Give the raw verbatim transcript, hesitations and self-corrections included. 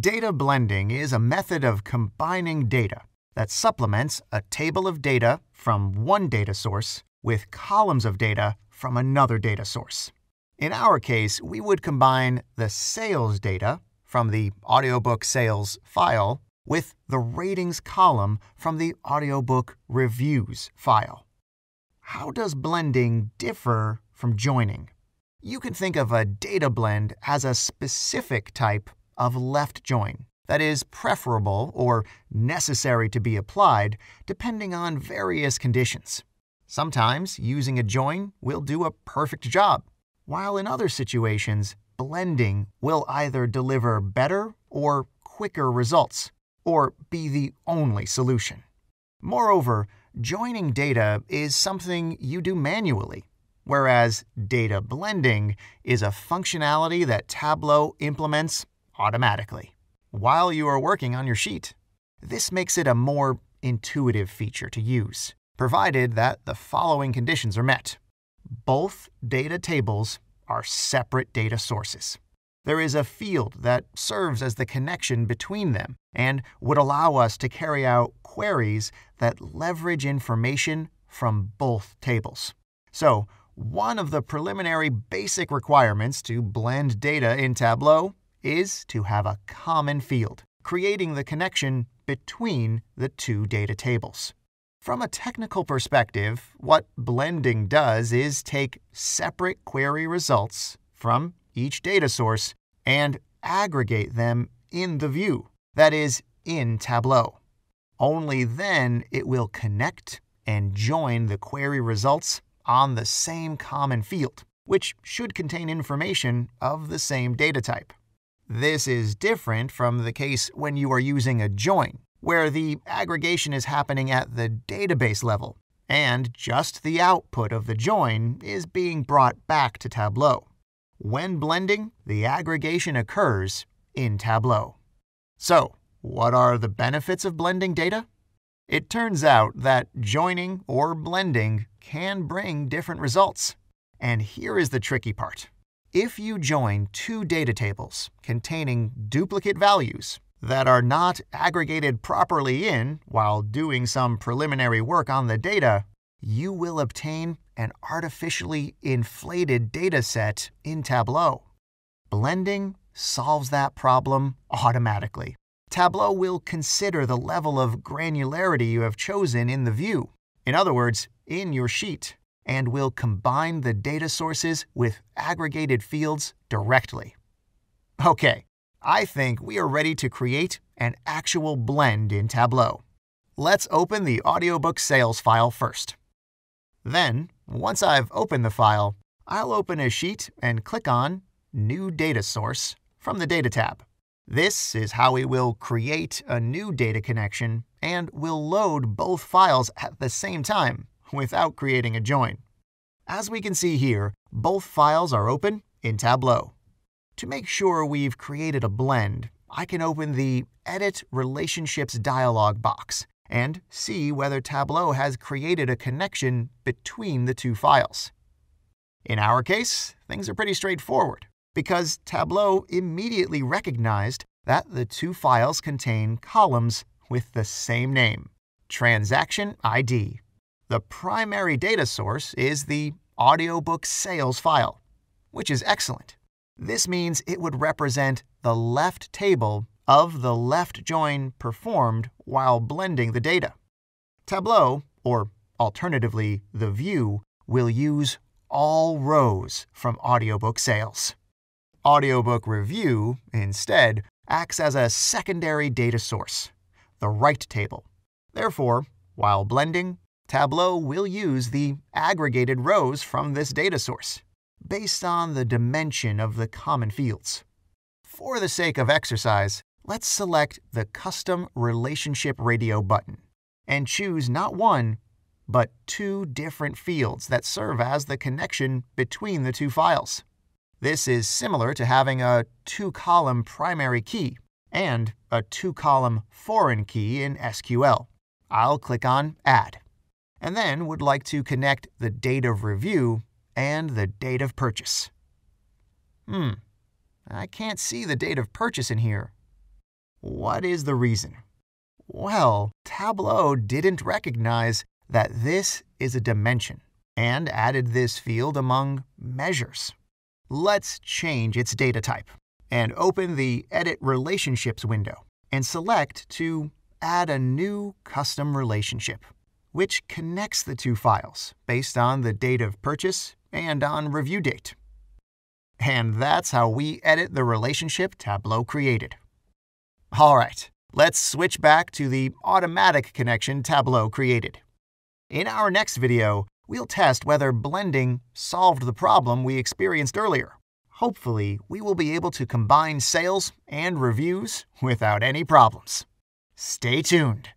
Data blending is a method of combining data that supplements a table of data from one data source with columns of data from another data source. In our case, we would combine the sales data from the audiobook sales file with the ratings column from the audiobook reviews file. How does blending differ from joining? You can think of a data blend as a specific type of left join that is preferable or necessary to be applied depending on various conditions. Sometimes using a join will do a perfect job, while in other situations, blending will either deliver better or quicker results, or be the only solution. Moreover, joining data is something you do manually, whereas data blending is a functionality that Tableau implements automatically while you are working on your sheet. This makes it a more intuitive feature to use, provided that the following conditions are met. Both data tables are separate data sources. There is a field that serves as the connection between them and would allow us to carry out queries that leverage information from both tables. So, one of the preliminary basic requirements to blend data in Tableau is to have a common field, creating the connection between the two data tables. From a technical perspective, what blending does is take separate query results from each data source and aggregate them in the view, that is, in Tableau. Only then it will connect and join the query results on the same common field, which should contain information of the same data type. This is different from the case when you are using a join, where the aggregation is happening at the database level, and just the output of the join is being brought back to Tableau. When blending, the aggregation occurs in Tableau. So, what are the benefits of blending data? It turns out that joining or blending can bring different results. And here is the tricky part. If you join two data tables containing duplicate values that are not aggregated properly in while doing some preliminary work on the data, you will obtain an artificially inflated data set in Tableau. Blending solves that problem automatically. Tableau will consider the level of granularity you have chosen in the view, in other words, in your sheet, and will combine the data sources with aggregated fields directly. Okay, I think we are ready to create an actual blend in Tableau. Let's open the audiobook sales file first. Then, once I've opened the file, I'll open a sheet and click on New Data Source from the Data tab. This is how we will create a new data connection and will load both files at the same time without creating a join. As we can see here, both files are open in Tableau. To make sure we've created a blend, I can open the Edit Relationships dialog box and see whether Tableau has created a connection between the two files. In our case, things are pretty straightforward, because Tableau immediately recognized that the two files contain columns with the same name, Transaction I D. The primary data source is the audiobook sales file, which is excellent. This means it would represent the left table of the left join performed while blending the data. Tableau, or alternatively, the view, will use all rows from audiobook sales. Audiobook review, instead, acts as a secondary data source, the right table. Therefore, while blending, Tableau will use the aggregated rows from this data source, based on the dimension of the common fields. For the sake of exercise, let's select the Custom Relationship Radio button and choose not one, but two different fields that serve as the connection between the two files. This is similar to having a two-column primary key and a two-column foreign key in S Q L. I'll click on Add, and then would like to connect the date of review and the date of purchase. Hmm, I can't see the date of purchase in here. What is the reason? Well, Tableau didn't recognize that this is a dimension and added this field among measures. Let's change its data type and open the Edit Relationships window and select to add a new custom relationship, which connects the two files based on the date of purchase and on review date. And that's how we edit the relationship Tableau created. All right, let's switch back to the automatic connection Tableau created. In our next video, we'll test whether blending solved the problem we experienced earlier. Hopefully, we will be able to combine sales and reviews without any problems. Stay tuned.